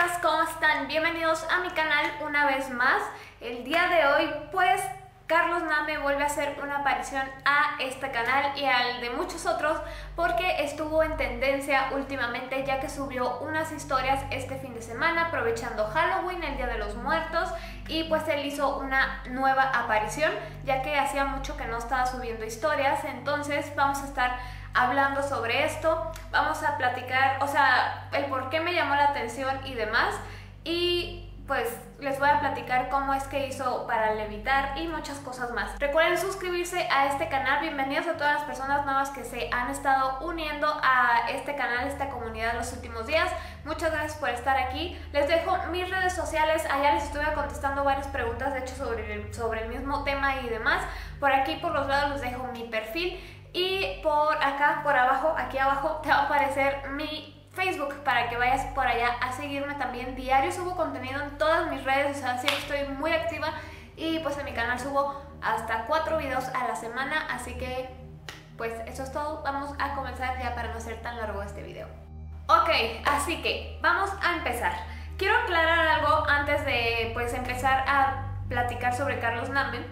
chicas, ¿cómo están? Bienvenidos a mi canal una vez más. El día de hoy pues Carlos Name vuelve a hacer una aparición a este canal y al de muchos otros porque estuvo en tendencia últimamente, ya que subió unas historias este fin de semana aprovechando Halloween, el Día de los Muertos, y pues él hizo una nueva aparición, ya que hacía mucho que no estaba subiendo historias. Entonces vamos a estar hablando sobre esto, vamos a platicar, o sea, el por qué me llamó la atención y demás, y pues les voy a platicar cómo es que hizo para levitar y muchas cosas más. Recuerden suscribirse a este canal. Bienvenidos a todas las personas nuevas que se han estado uniendo a este canal, a esta comunidad en los últimos días. Muchas gracias por estar aquí. Les dejo mis redes sociales, allá les estuve contestando varias preguntas, de hecho sobre el mismo tema y demás. Por aquí por los lados les dejo mi perfil. Y por acá, por abajo, aquí abajo, te va a aparecer mi Facebook para que vayas por allá a seguirme también. Diario subo contenido en todas mis redes, o sea, siempre estoy muy activa. Y pues en mi canal subo hasta 4 videos a la semana, así que pues eso es todo. Vamos a comenzar ya para no ser tan largo este video. Ok, así que vamos a empezar. Quiero aclarar algo antes de pues empezar a platicar sobre Carlos Name.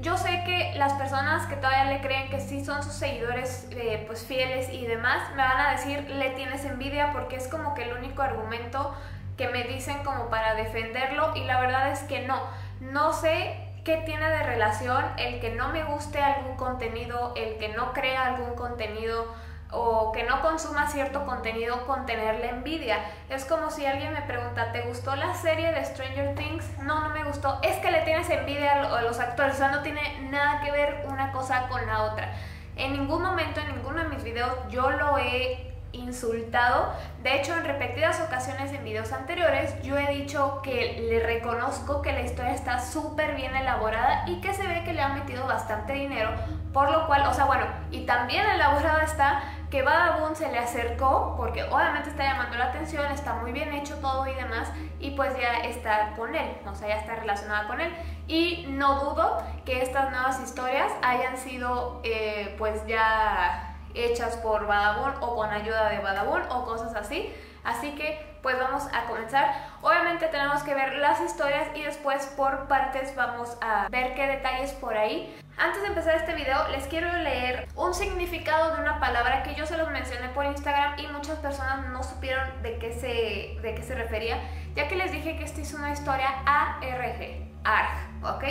Yo sé que las personas que todavía le creen que sí son sus seguidores pues fieles y demás, me van a decir, le tienes envidia, porque es como que el único argumento que me dicen como para defenderlo, y la verdad es que no sé qué tiene de relación el que no me guste algún contenido, el que no crea algún contenido o que no consuma cierto contenido con tenerle envidia. Es como si alguien me pregunta, ¿te gustó la serie de Stranger Things? No me gustó. Es que le tienes envidia a los actores, o sea, no tiene nada que ver una cosa con la otra. En ningún momento, en ninguno de mis videos yo lo he insultado. De hecho, en repetidas ocasiones en videos anteriores yo he dicho que le reconozco que la historia está súper bien elaborada y que se ve que le han metido bastante dinero, por lo cual, o sea, bueno, y también elaborada está, que Badabun se le acercó porque obviamente está llamando la atención, está muy bien hecho todo y demás, y pues ya está con él, o sea, ya está relacionada con él. Y no dudo que estas nuevas historias hayan sido pues ya hechas por Badabun o con ayuda de Badabun o cosas así. Así que pues vamos a comenzar. Obviamente tenemos que ver las historias y después por partes vamos a ver qué detalles por ahí. Antes de empezar este video les quiero leer un significado de una palabra que yo se los mencioné por Instagram y muchas personas no supieron de qué se refería, ya que les dije que esta es una historia ARG, ¿ok?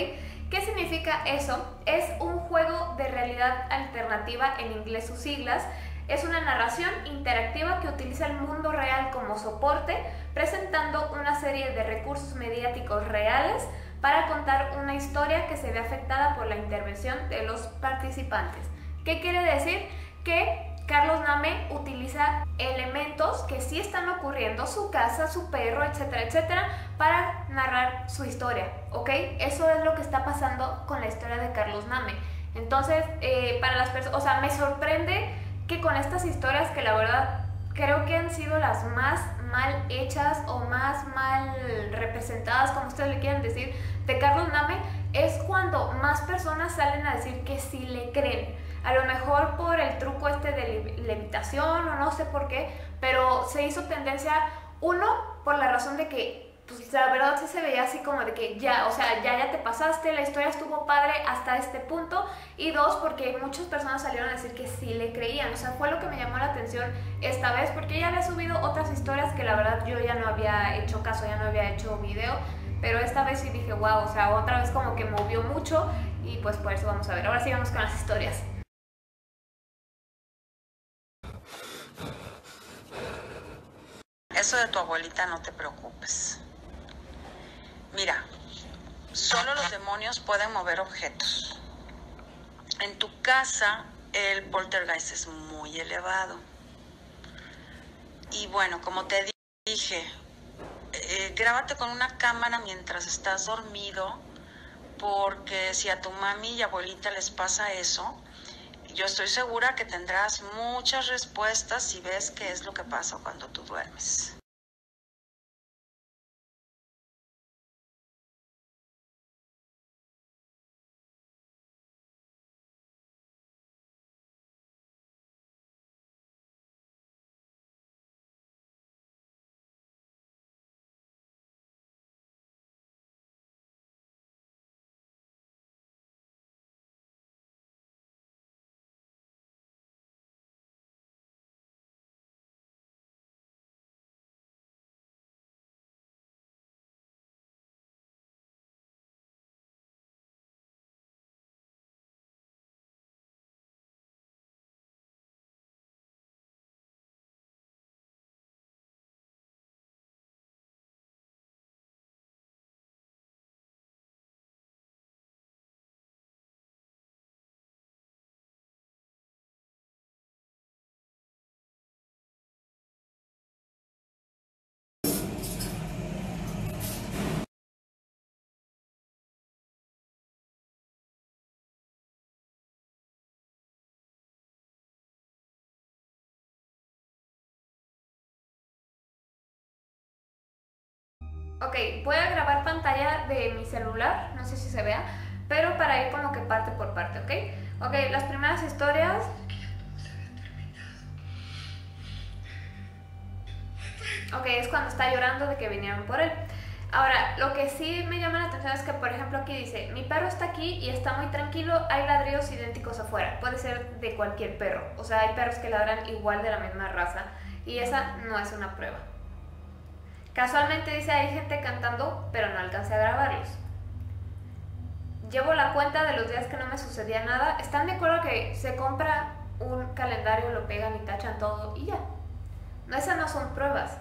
¿Qué significa eso? Es un juego de realidad alternativa, en inglés sus siglas. Es una narración interactiva que utiliza el mundo real como soporte, presentando una serie de recursos mediáticos reales para contar una historia que se ve afectada por la intervención de los participantes. ¿Qué quiere decir? Que Carlos Name utiliza elementos que sí están ocurriendo, su casa, su perro, etcétera, etcétera, para narrar su historia, ¿ok? Eso es lo que está pasando con la historia de Carlos Name. Entonces, para las personas, o sea, me sorprende que con estas historias, que la verdad creo que han sido las más mal hechas o más mal representadas, como ustedes le quieran decir, de Carlos Name, es cuando más personas salen a decir que sí le creen. A lo mejor por el truco este de levitación o no sé por qué, pero se hizo tendencia, uno, por la razón de que pues, la verdad sí se veía así como de que ya, o sea, ya te pasaste, la historia estuvo padre hasta este punto, y dos, porque muchas personas salieron a decir que sí le creían. O sea, fue lo que me llamó la atención esta vez, porque ya había subido otras historias que la verdad yo ya no había hecho caso, ya no había hecho video, pero esta vez sí dije, wow, o sea, otra vez como que movió mucho, y pues por eso vamos a ver. Ahora sí vamos con las historias. Eso de tu abuelita no te preocupes. Mira, solo los demonios pueden mover objetos. En tu casa el poltergeist es muy elevado. Y bueno, como te dije, grábate con una cámara mientras estás dormido, porque si a tu mami y abuelita les pasa eso, yo estoy segura que tendrás muchas respuestas si ves qué es lo que pasa cuando tú duermes. Ok, voy a grabar pantalla de mi celular, no sé si se vea, pero para ir como que parte por parte, ¿ok? Ok, las primeras historias... Ok, es cuando está llorando de que vinieron por él. Ahora, lo que sí me llama la atención es que, por ejemplo, aquí dice: mi perro está aquí y está muy tranquilo, hay ladridos idénticos afuera. Puede ser de cualquier perro, o sea, hay perros que ladran igual de la misma raza, y esa no es una prueba. Casualmente dice hay gente cantando, pero no alcancé a grabarlos. Llevo la cuenta de los días que no me sucedía nada. ¿Están de acuerdo que se compra un calendario, lo pegan y tachan todo y ya? No, esas no son pruebas.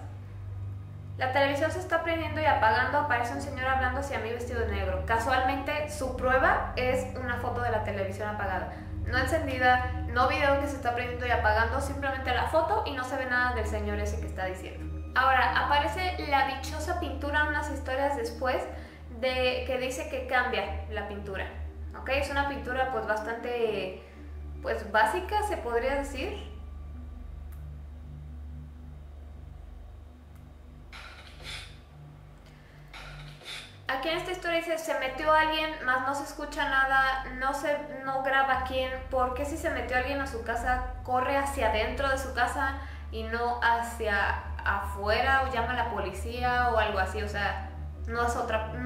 La televisión se está prendiendo y apagando, aparece un señor hablando hacia mí vestido de negro. Casualmente su prueba es una foto de la televisión apagada. No encendida, no video que se está prendiendo y apagando, simplemente la foto y no se ve nada del señor ese que está diciendo. Ahora, aparece la dichosa pintura unas historias después de que dice que cambia la pintura, ¿ok? Es una pintura pues bastante, pues básica se podría decir. Aquí en esta historia dice, se metió alguien, más no se escucha nada, no graba quién, porque si se metió alguien a su casa, corre hacia adentro de su casa y no hacia afuera, o llama a la policía o algo así, o sea, no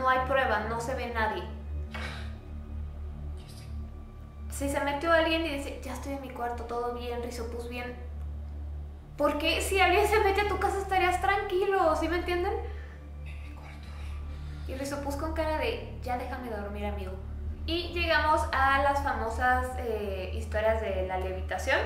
hay prueba, no se ve nadie. Si se metió alguien y dice, ya estoy en mi cuarto, todo bien, risopus bien, ¿por qué si alguien se mete a tu casa estarías tranquilo? ¿Sí me entienden? Y risopus con cara de, ya déjame dormir, amigo. Y llegamos a las famosas historias de la levitación.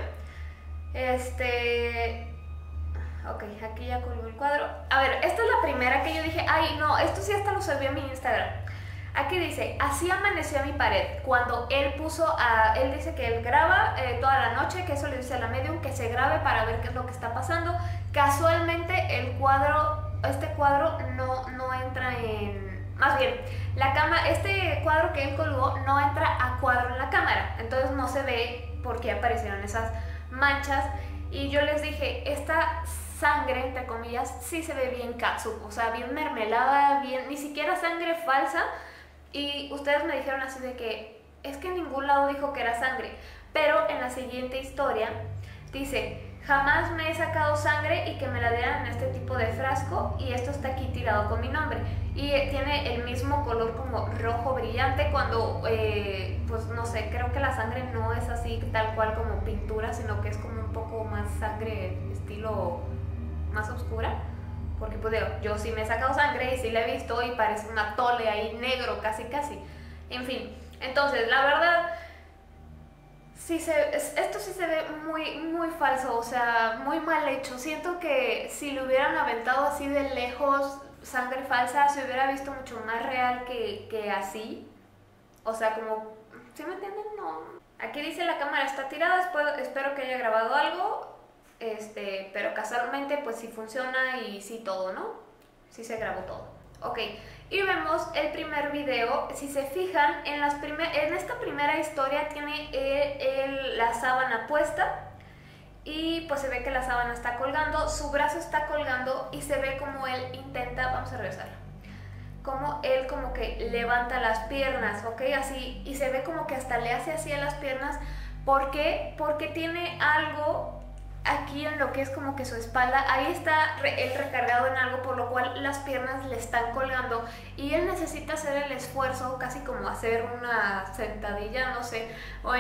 Ok, aquí ya colgó el cuadro. A ver, esta es la primera que yo dije, ay no, esto sí hasta lo subí a mi Instagram. Aquí dice, así amaneció mi pared. Cuando él puso a... Él dice que él graba toda la noche, que eso le dice a la medium, que se grabe para ver qué es lo que está pasando. Casualmente el cuadro, este cuadro no entra en... Más bien, la cama, este cuadro que él colgó no entra a cuadro en la cámara. Entonces no se ve por qué aparecieron esas manchas. Y yo les dije, esta sangre, entre comillas, sí se ve bien catsup, o sea, bien mermelada, bien, ni siquiera sangre falsa. Y ustedes me dijeron así de que, es que en ningún lado dijo que era sangre. Pero en la siguiente historia dice, jamás me he sacado sangre y que me la dieran en este tipo de frasco, y esto está aquí tirado con mi nombre. Y tiene el mismo color como rojo brillante cuando, pues no sé, creo que la sangre no es así tal cual como pintura, sino que es como un poco más sangre estilo más oscura. Porque pues digo, yo sí me he sacado sangre y sí la he visto y parece una tole ahí negro casi casi. En fin, entonces la verdad... Sí esto sí se ve muy, muy falso, o sea, muy mal hecho. Siento que si lo hubieran aventado así de lejos, sangre falsa, se hubiera visto mucho más real que así. O sea, como... ¿Sí me entienden? No. Aquí dice, la cámara está tirada, espero que haya grabado algo. Pero casualmente pues sí funciona y sí todo, ¿no? Sí se grabó todo. Ok, y vemos el primer video. Si se fijan, en esta primera historia tiene la sábana puesta y pues se ve que la sábana está colgando, su brazo está colgando y se ve como él intenta, vamos a regresar, como él como que levanta las piernas, ok, así, y se ve como que hasta le hace así a las piernas. ¿Por qué? Porque tiene algo... Aquí en lo que es como que su espalda, ahí está él recargado en algo, por lo cual las piernas le están colgando y él necesita hacer el esfuerzo, casi como hacer una sentadilla, no sé, o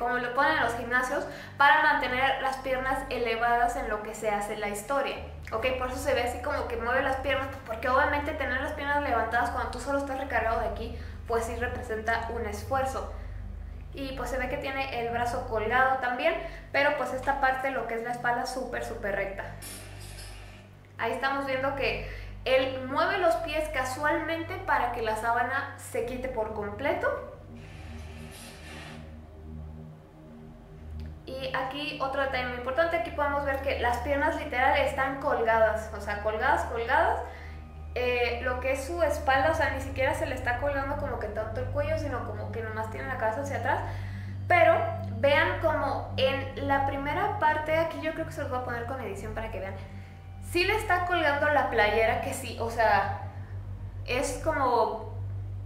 como lo ponen en los gimnasios, para mantener las piernas elevadas en lo que se hace la historia. Ok, por eso se ve así como que mueve las piernas, porque obviamente tener las piernas levantadas cuando tú solo estás recargado de aquí, pues sí representa un esfuerzo. Y pues se ve que tiene el brazo colgado también, pero pues esta parte, lo que es la espalda, súper, súper recta. Ahí estamos viendo que él mueve los pies casualmente para que la sábana se quite por completo. Y aquí otro detalle muy importante, aquí podemos ver que las piernas literal están colgadas, o sea, colgadas, colgadas. Lo que es su espalda, o sea, ni siquiera se le está colgando como que tanto el cuello, sino como que nomás tiene la cabeza hacia atrás. Pero vean como en la primera parte, aquí yo creo que se los voy a poner con edición para que vean, sí le está colgando la playera, que sí, o sea, es como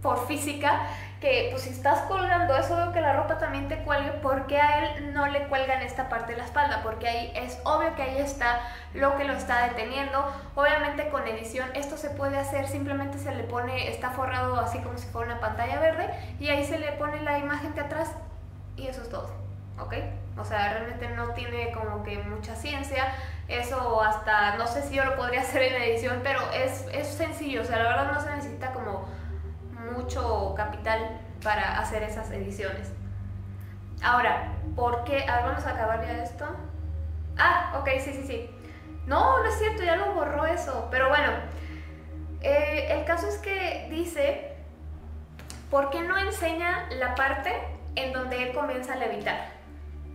por física, que pues si estás colgando, es obvio que la ropa también te cuelgue. Porque a él no le cuelgan esta parte de la espalda, porque ahí es obvio que ahí está lo que lo está deteniendo. Obviamente con edición esto se puede hacer, simplemente se le pone, está forrado así como si fuera una pantalla verde, y ahí se le pone la imagen de atrás y eso es todo, ¿ok? O sea, realmente no tiene como que mucha ciencia. Eso hasta, no sé si yo lo podría hacer en edición, pero es sencillo. O sea, la verdad no se necesita como mucho capital para hacer esas ediciones. Ahora, ¿por qué? A ver, vamos a acabar ya esto. Ah, ok, sí. No, no es cierto, ya lo borró eso. Pero bueno, el caso es que dice, ¿por qué no enseña la parte en donde él comienza a levitar?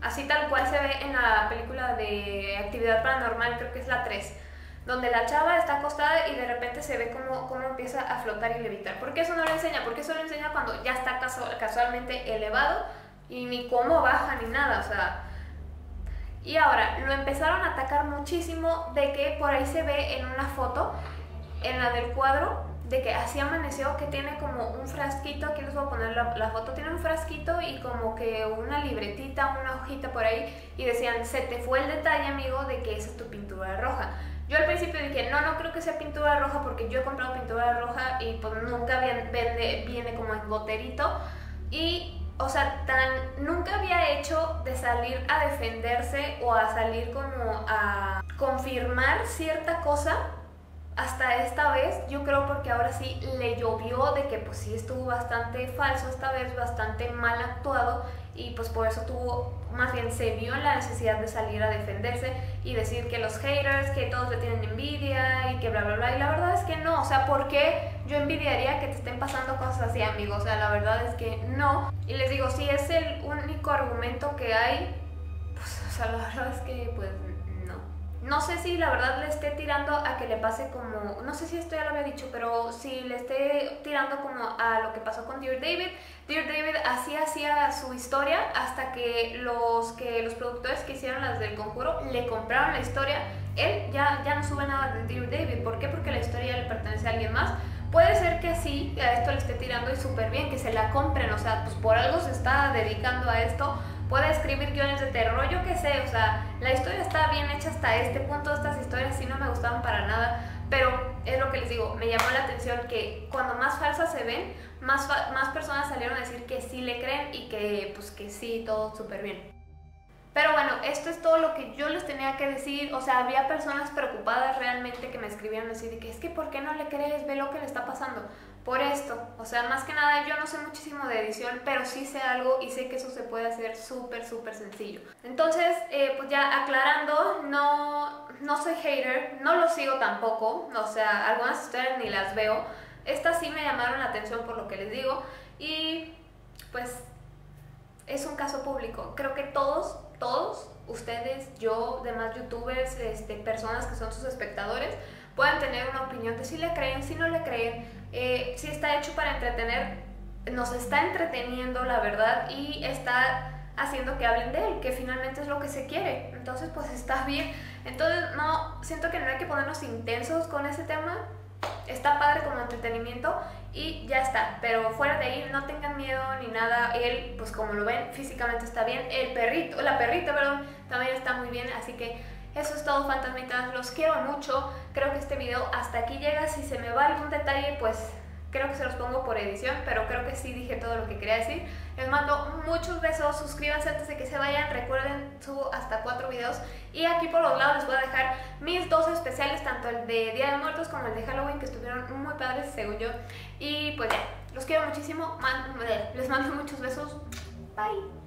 Así tal cual se ve en la película de Actividad Paranormal, creo que es la 3. Donde la chava está acostada y de repente se ve cómo empieza a flotar y levitar. ¿Por qué eso no lo enseña? Porque eso lo enseña cuando ya está casualmente elevado y ni cómo baja ni nada, o sea. Y ahora, lo empezaron a atacar muchísimo de que por ahí se ve en una foto, en la del cuadro, de que así amaneció, que tiene como un frasquito, aquí les voy a poner la foto, tiene un frasquito y como que una libretita, una hojita por ahí, y decían, se te fue el detalle, amigo, de que esa es tu pintura roja. Yo al principio dije, no creo que sea pintura roja, porque yo he comprado pintura roja y pues nunca viene como en goterito. Y, o sea, nunca había hecho de salir a defenderse o a salir como a confirmar cierta cosa hasta esta vez. Yo creo porque ahora sí le llovió de que pues sí estuvo bastante falso esta vez, bastante mal actuado. Y pues por eso más bien se vio la necesidad de salir a defenderse y decir que los haters, que todos le tienen envidia y que bla bla bla. Y la verdad es que no, o sea, ¿por qué yo envidiaría que te estén pasando cosas así, amigos? O sea, la verdad es que no. Y les digo, si es el único argumento que hay, pues, o sea, la verdad es que pues no. No sé si la verdad le esté tirando a que le pase como, no sé si esto ya lo había dicho, pero si le esté tirando como a lo que pasó con Dear David. Dear David así hacía su historia hasta que los productores que hicieron las del Conjuro le compraron la historia. Él ya no sube nada de Dear David. ¿Por qué? Porque la historia le pertenece a alguien más. Puede ser que sí, a esto le esté tirando y súper bien, que se la compren. O sea, pues por algo se está dedicando a esto. Puede escribir guiones de terror, yo qué sé. O sea, la historia está bien hecha hasta este punto. Estas historias sí no me gustaban para nada. Pero es lo que les digo, me llamó la atención que cuando más falsas se ven, más personas salieron a decir que sí le creen y que pues que sí, todo súper bien. Pero bueno, esto es todo lo que yo les tenía que decir. O sea, había personas preocupadas realmente que me escribieron así de que es que ¿por qué no le crees? Ve lo que le está pasando por esto. O sea, más que nada yo no sé muchísimo de edición, pero sí sé algo y sé que eso se puede hacer súper sencillo. Entonces, pues ya aclarando, no soy hater, no lo sigo tampoco. O sea, algunas historias ni las veo. Estas sí me llamaron la atención por lo que les digo. Y pues es un caso público. Creo que todos, ustedes, yo, demás youtubers, personas que son sus espectadores, pueden tener una opinión de si le creen, si no le creen, si está hecho para entretener. Nos está entreteniendo, la verdad, y está haciendo que hablen de él, que finalmente es lo que se quiere. Entonces pues está bien. Entonces no, siento que no hay que ponernos intensos con ese tema. Está padre como entretenimiento y ya está, pero fuera de ahí no tengan miedo ni nada. Él, pues como lo ven, físicamente está bien. La perrita, también está muy bien. Así que eso es todo, fantasmitas, los quiero mucho. Creo que este video hasta aquí llega. Si se me va algún detalle, pues creo que se los pongo por edición, pero creo que sí dije todo lo que quería decir. Les mando muchos besos, suscríbanse antes de que se vayan, recuerden, subo hasta 4 videos. Y aquí por los lados les voy a dejar mis 2 especiales, tanto el de Día de Muertos como el de Halloween, que estuvieron muy padres según yo. Y pues ya, los quiero muchísimo, les mando muchos besos, bye.